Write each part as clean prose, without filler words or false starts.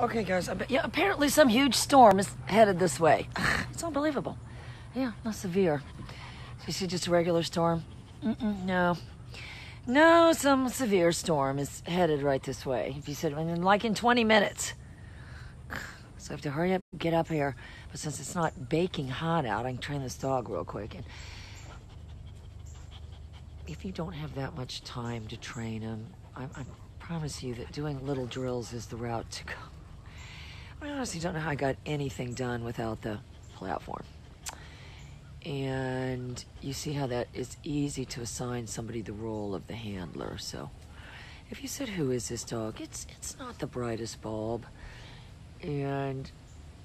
Okay, guys, yeah, apparently some huge storm is headed this way. It's unbelievable. Yeah, not severe. You see, just a regular storm? No. No, some severe storm is headed right this way. If you said, like in 20 minutes. So I have to hurry up, get up here. But since it's not baking hot out, I can train this dog real quick. And if you don't have that much time to train him, I promise you that doing little drills is the route to go. I honestly don't know how I got anything done without the platform. And you see how that it's easy to assign somebody the role of the handler. So if you said, who is this dog? It's not the brightest bulb. And,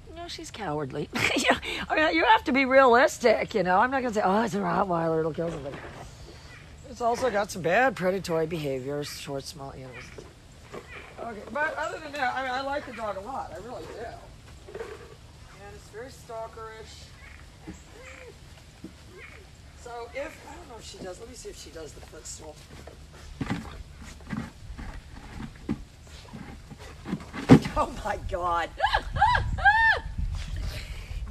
you know, she's cowardly. You have to be realistic, you know. I'm not going to say, oh, it's a Rottweiler, it'll kill somebody. It's also got some bad predatory behaviors, short, small animals. Okay, but other than that, I like the dog a lot. I really do. And it's very stalkerish. So if, I don't know if she does, let me see if she does the footstool. Oh my God.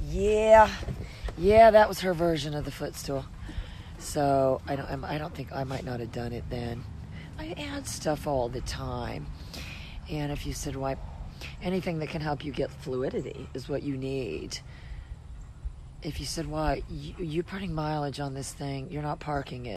Yeah, that was her version of the footstool. So I don't think I might not have done it then. I add stuff all the time. And if you said wipe, anything that can help you get fluidity is what you need. If you said, why, you're putting mileage on this thing, you're not parking it.